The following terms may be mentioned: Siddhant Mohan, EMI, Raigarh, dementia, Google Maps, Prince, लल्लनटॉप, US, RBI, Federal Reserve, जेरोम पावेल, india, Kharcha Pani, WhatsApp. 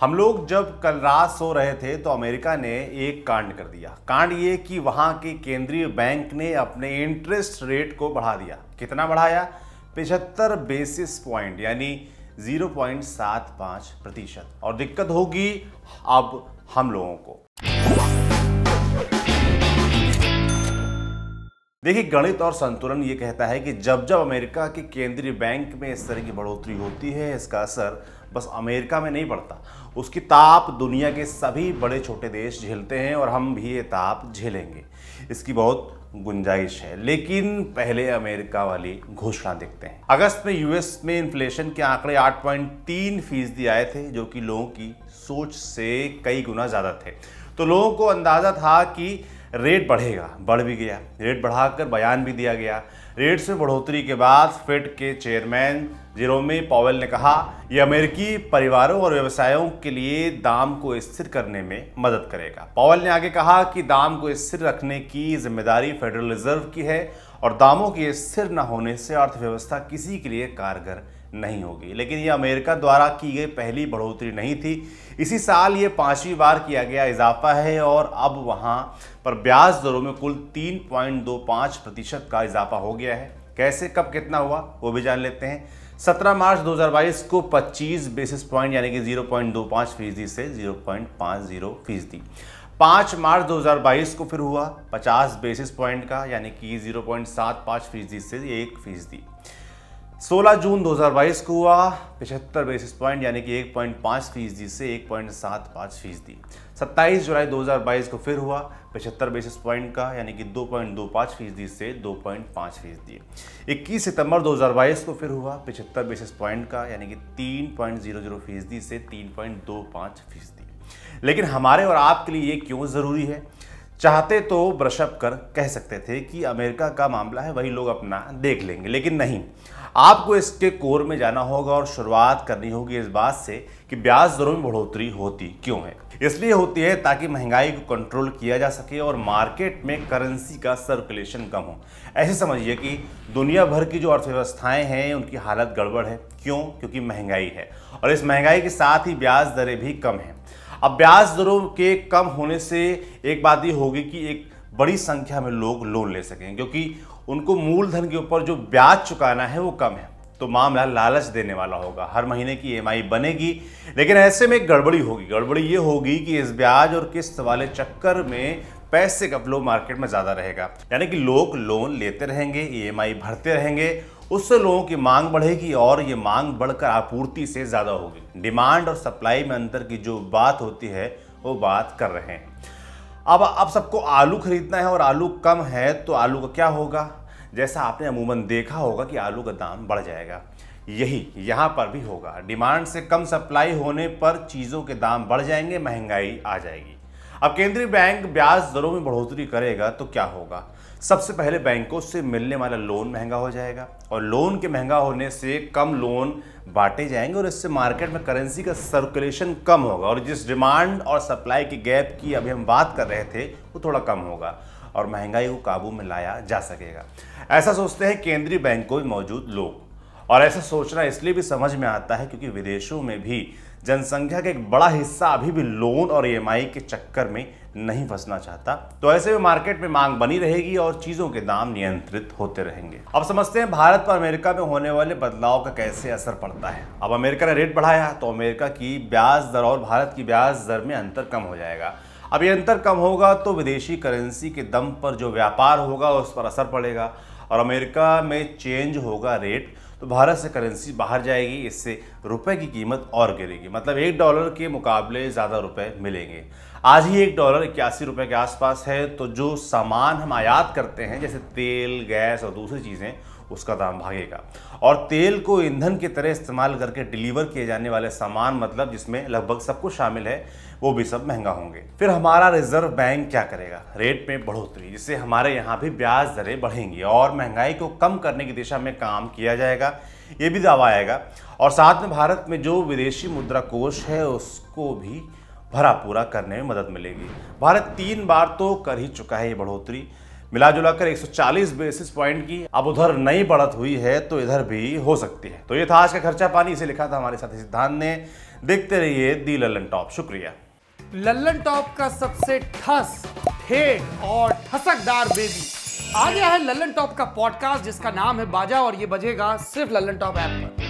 हम लोग जब कल रात सो रहे थे तो अमेरिका ने एक कांड कर दिया। कांड ये कि वहाँ के केंद्रीय बैंक ने अपने इंटरेस्ट रेट को बढ़ा दिया। कितना बढ़ाया? 75 बेसिस पॉइंट यानी 0.75%। और दिक्कत होगी अब हम लोगों को। देखिए, गणित और संतुलन ये कहता है कि जब जब अमेरिका के केंद्रीय बैंक में इस तरह की बढ़ोतरी होती है, इसका असर बस अमेरिका में नहीं पड़ता, उसकी ताप दुनिया के सभी बड़े छोटे देश झेलते हैं और हम भी ये ताप झेलेंगे। इसकी बहुत गुंजाइश है, लेकिन पहले अमेरिका वाली घोषणा देखते हैं। अगस्त में यूएस में इन्फ्लेशन के आंकड़े 8.3% आए थे, जो कि लोगों की सोच से कई गुना ज़्यादा थे। तो लोगों को अंदाज़ा था कि रेट बढ़ेगा, बढ़ भी गया। रेट बढ़ाकर बयान भी दिया गया। रेट से बढ़ोतरी के बाद फेड के चेयरमैन जेरोम पावेल ने कहा, यह अमेरिकी परिवारों और व्यवसायों के लिए दाम को स्थिर करने में मदद करेगा। पावेल ने आगे कहा कि दाम को स्थिर रखने की जिम्मेदारी फेडरल रिजर्व की है और दामों के स्थिर न होने से अर्थव्यवस्था किसी के लिए कारगर नहीं होगी। लेकिन यह अमेरिका द्वारा की गई पहली बढ़ोतरी नहीं थी। इसी साल ये 5वीं बार किया गया इजाफा है और अब वहाँ पर ब्याज दरों में कुल 3.25% का इजाफा हो गया है। कैसे, कब, कितना हुआ, वो भी जान लेते हैं। 17 मार्च 2022 को 25 बेसिस पॉइंट यानी कि 0.25% से 0.50%। 5 मार्च 2022 को फिर हुआ 50 बेसिस पॉइंट का यानी कि 0.75% से 1%। 16 जून 2022 को हुआ 75 बेसिस पॉइंट यानी कि 1.5% से 1.75%। 27 जुलाई 2022 को फिर हुआ 75 बेसिस पॉइंट का यानी कि 2.25% से 2.5%। 21 सितंबर 2022 को फिर हुआ 75 बेसिस पॉइंट का यानी कि 3.00% से 3.25%। लेकिन हमारे और आपके लिए ये क्यों ज़रूरी है? चाहते तो ब्रश अप कर कह सकते थे कि अमेरिका का मामला है, वही लोग अपना देख लेंगे, लेकिन नहीं। आपको इसके कोर में जाना होगा और शुरुआत करनी होगी इस बात से कि ब्याज दरों में बढ़ोतरी होती क्यों है। इसलिए होती है ताकि महंगाई को कंट्रोल किया जा सके और मार्केट में करेंसी का सर्कुलेशन कम हो। ऐसे समझिए कि दुनिया भर की जो अर्थव्यवस्थाएं हैं उनकी हालत गड़बड़ है। क्यों? क्योंकि महंगाई है और इस महंगाई के साथ ही ब्याज दरें भी कम हैं। अब ब्याज दरों के कम होने से एक बात ये होगी कि एक बड़ी संख्या में लोग लोन ले सकें, क्योंकि उनको मूलधन के ऊपर जो ब्याज चुकाना है वो कम है। तो मामला लालच देने वाला होगा। हर महीने की EMI बनेगी, लेकिन ऐसे में एक गड़बड़ी होगी। गड़बड़ी ये होगी कि इस ब्याज और किस्त वाले चक्कर में पैसे का फ्लो मार्केट में ज़्यादा रहेगा, यानी कि लोग लोन लेते रहेंगे, EMI भरते रहेंगे। उससे लोगों की मांग बढ़ेगी और ये मांग बढ़कर आपूर्ति से ज़्यादा होगी। डिमांड और सप्लाई में अंतर की जो बात होती है वो बात कर रहे हैं। अब सबको आलू खरीदना है और आलू कम है, तो आलू का क्या होगा? जैसा आपने अमूमन देखा होगा कि आलू का दाम बढ़ जाएगा, यही यहाँ पर भी होगा। डिमांड से कम सप्लाई होने पर चीज़ों के दाम बढ़ जाएंगे, महंगाई आ जाएगी। अब केंद्रीय बैंक ब्याज दरों में बढ़ोतरी करेगा तो क्या होगा? सबसे पहले बैंकों से मिलने वाला लोन महंगा हो जाएगा और लोन के महंगा होने से कम लोन बांटे जाएंगे और इससे मार्केट में करेंसी का सर्कुलेशन कम होगा और जिस डिमांड और सप्लाई के गैप की अभी हम बात कर रहे थे वो थोड़ा कम होगा और महंगाई को काबू में लाया जा सकेगा। ऐसा सोचते हैं केंद्रीय बैंकों में मौजूद लोग। और ऐसा सोचना इसलिए भी समझ में आता है क्योंकि विदेशों में भी जनसंख्या का एक बड़ा हिस्सा अभी भी लोन और EMI के चक्कर में नहीं फंसना चाहता। तो ऐसे में मार्केट में मांग बनी रहेगी और चीज़ों के दाम नियंत्रित होते रहेंगे। अब समझते हैं भारत पर अमेरिका में होने वाले बदलाव का कैसे असर पड़ता है। अब अमेरिका ने रेट बढ़ाया तो अमेरिका की ब्याज दर और भारत की ब्याज दर में अंतर कम हो जाएगा। अब ये अंतर कम होगा तो विदेशी करेंसी के दम पर जो व्यापार होगा उस पर असर पड़ेगा और अमेरिका में चेंज होगा रेट, तो भारत से करेंसी बाहर जाएगी। इससे रुपए की कीमत और गिरेगी, मतलब $1 के मुकाबले ज़्यादा रुपए मिलेंगे। आज ही $1.81 के आसपास है, तो जो सामान हम आयात करते हैं जैसे तेल, गैस और दूसरी चीज़ें, उसका दाम भागेगा। और तेल को ईंधन की तरह इस्तेमाल करके डिलीवर किए जाने वाले सामान, मतलब जिसमें लगभग सब कुछ शामिल है, वो भी सब महंगा होंगे। फिर हमारा रिजर्व बैंक क्या करेगा? रेट में बढ़ोतरी, जिससे हमारे यहाँ भी ब्याज दरें बढ़ेंगी और महंगाई को कम करने की दिशा में काम किया जाएगा, ये भी दावा आएगा। और साथ में भारत में जो विदेशी मुद्रा कोष है उसको भी भरा पूरा करने में मदद मिलेगी। भारत 3 बार तो कर ही चुका है ये बढ़ोतरी, मिला जुलाकर 140 बेसिस पॉइंट की। अब उधर नई बढ़त हुई है तो इधर भी हो सकती है। तो ये था आज का खर्चा पानी, इसे लिखा था हमारे साथी सिद्धांत ने। देखते रहिए दी लल्लनटॉप। शुक्रिया। लल्लनटॉप का सबसे ठस ठेठ और ठसकदार बेबी आ गया है लल्लनटॉप का पॉडकास्ट जिसका नाम है बाजा, और ये बजेगा सिर्फ लल्लनटॉप ऐप पर।